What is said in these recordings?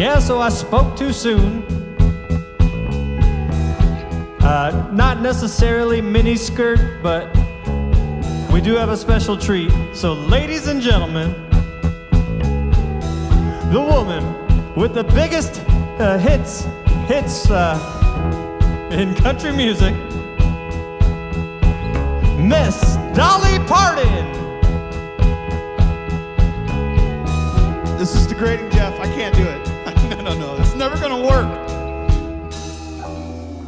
Yeah, so I spoke too soon. Not necessarily mini skirt, but we do have a special treat. So ladies and gentlemen, the woman with the biggest hits in country music, Miss Dolly Parton. This is degrading, Jeff. I can't do it. No. It's never gonna work.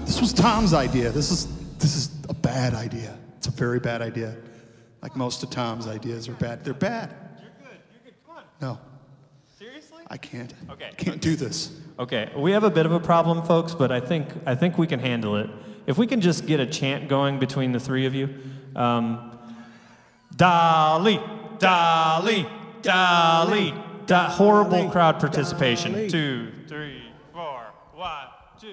This was Tom's idea. This is a bad idea. It's a very bad idea. Like most of Tom's ideas are bad. They're bad. You're good. Come on. No. Seriously? I can't. Okay. Can't do this. Okay. We have a bit of a problem, folks, but I think we can handle it. If we can just get a chant going between the three of you. Dolly, Dolly, Dolly. That horrible Dolly, crowd participation. Dolly. 2, 3, 4, 1, 2.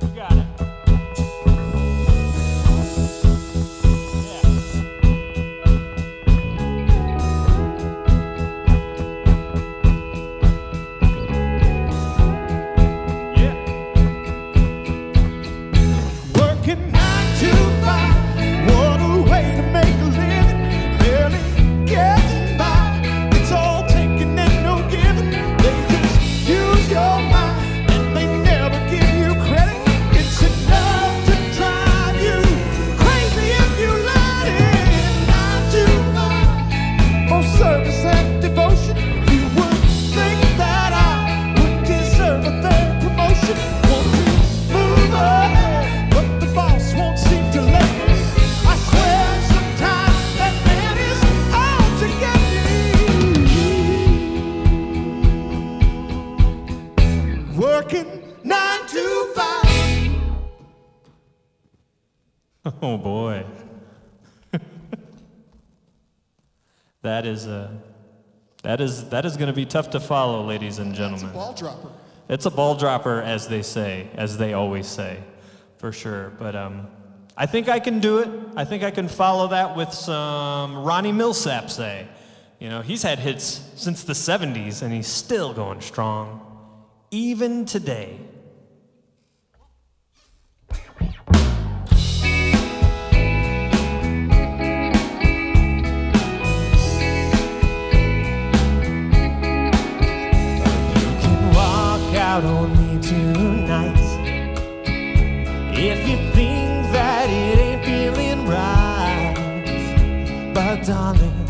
You got it. Yeah. Working 9 to 5. What a way to make a living. Working 9 to 5. Oh boy. That is going to be tough to follow, ladies and gentlemen. It's a ball dropper. It's a ball dropper, as they say, as they always say, for sure. But I think I can do it. I think I can follow that with some Ronnie Milsap, say. You know, he's had hits since the 70s, and he's still going strong. Even today. Darling,